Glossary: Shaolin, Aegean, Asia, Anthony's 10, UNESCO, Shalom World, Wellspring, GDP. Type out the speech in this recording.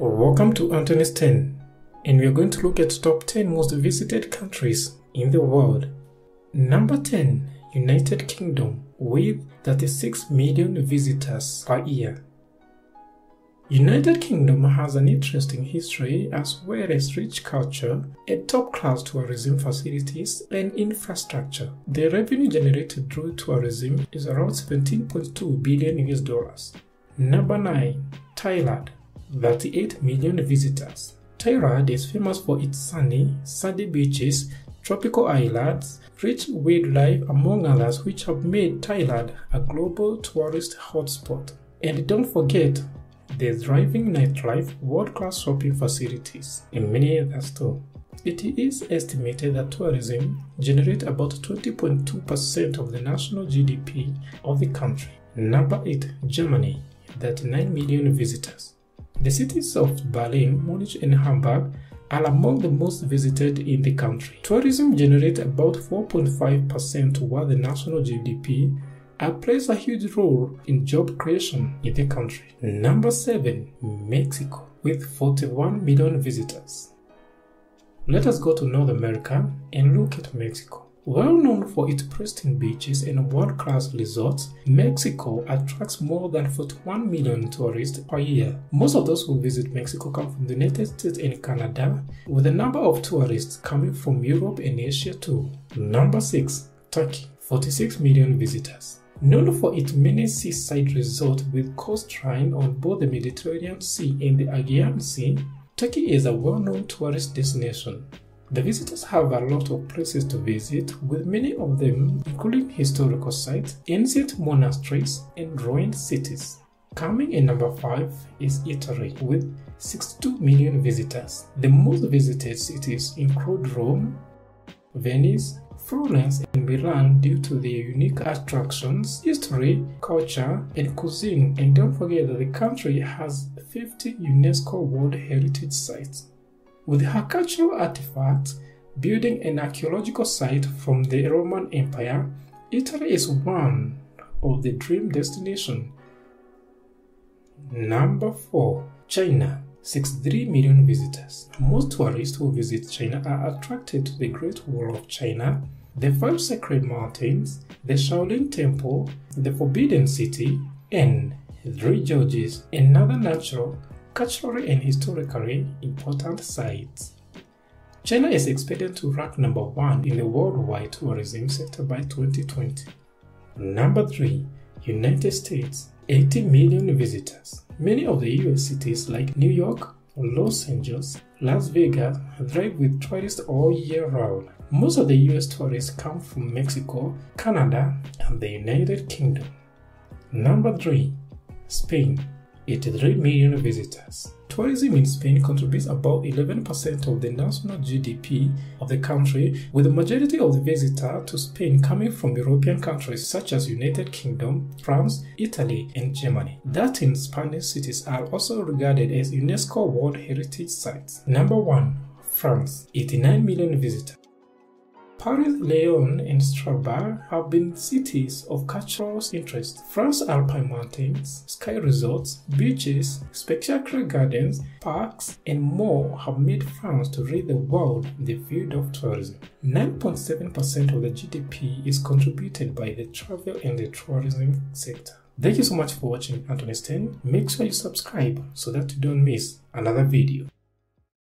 Welcome to Anthony's 10, and we are going to look at top 10 most visited countries in the world. Number 10, United Kingdom, with 36 million visitors per year. United Kingdom has an interesting history as well as rich culture, a top-class tourism facilities and infrastructure. The revenue generated through tourism is around $17.2 billion. Number 9, Thailand. 38 million visitors. Thailand is famous for its sunny, sandy beaches, tropical islands, rich wildlife among others, which have made Thailand a global tourist hotspot. And don't forget the thriving nightlife, world-class shopping facilities, and many others too. It is estimated that tourism generates about 20.2% of the national GDP of the country. Number 8, Germany, 39 million visitors. The cities of Berlin, Munich and Hamburg are among the most visited in the country. Tourism generates about 4.5% toward the national GDP and plays a huge role in job creation in the country. Number 7, Mexico, with 41 million visitors. Let us go to North America and look at Mexico. Well known for its pristine beaches and world-class resorts, Mexico attracts more than 41 million tourists per year. Most of those who visit Mexico come from the United States and Canada, with a number of tourists coming from Europe and Asia too. Number 6, Turkey, 46 million visitors. Known for its many seaside resorts with coastline on both the Mediterranean Sea and the Aegean Sea, Turkey is a well-known tourist destination. The visitors have a lot of places to visit, with many of them including historical sites, ancient monasteries, and ruined cities. Coming in number 5 is Italy, with 62 million visitors. The most visited cities include Rome, Venice, Florence, and Milan due to their unique attractions, history, culture, and cuisine. And don't forget that the country has 50 UNESCO World Heritage Sites. With her cultural artifacts, building an archaeological site from the Roman Empire, Italy is one of the dream destinations. Number 4, China, 63 million visitors. Most tourists who visit China are attracted to the Great Wall of China, the Five Sacred Mountains, the Shaolin Temple, the Forbidden City, and Three Gorges, another natural, culturally and historically important sites. China is expected to rank number 1 in the worldwide tourism sector by 2020. Number 3, United States, 80 million visitors. Many of the US cities like New York, Los Angeles, Las Vegas thrive with tourists all year round. Most of the US tourists come from Mexico, Canada, and the United Kingdom. Number 3, Spain, 83 million visitors. Tourism in Spain contributes about 11% of the national GDP of the country, with the majority of the visitors to Spain coming from European countries such as United Kingdom, France, Italy, and Germany. Latin Spanish cities are also regarded as UNESCO World Heritage Sites. Number 1, France, 89 million visitors. Paris, Lyon, and Strasbourg have been cities of cultural interest. France's Alpine mountains, ski resorts, beaches, spectacular gardens, parks, and more have made France to lead the world in the field of tourism. 9.7% of the GDP is contributed by the travel and the tourism sector. Thank you so much for watching Anthony's 10. Make sure you subscribe so that you don't miss another video.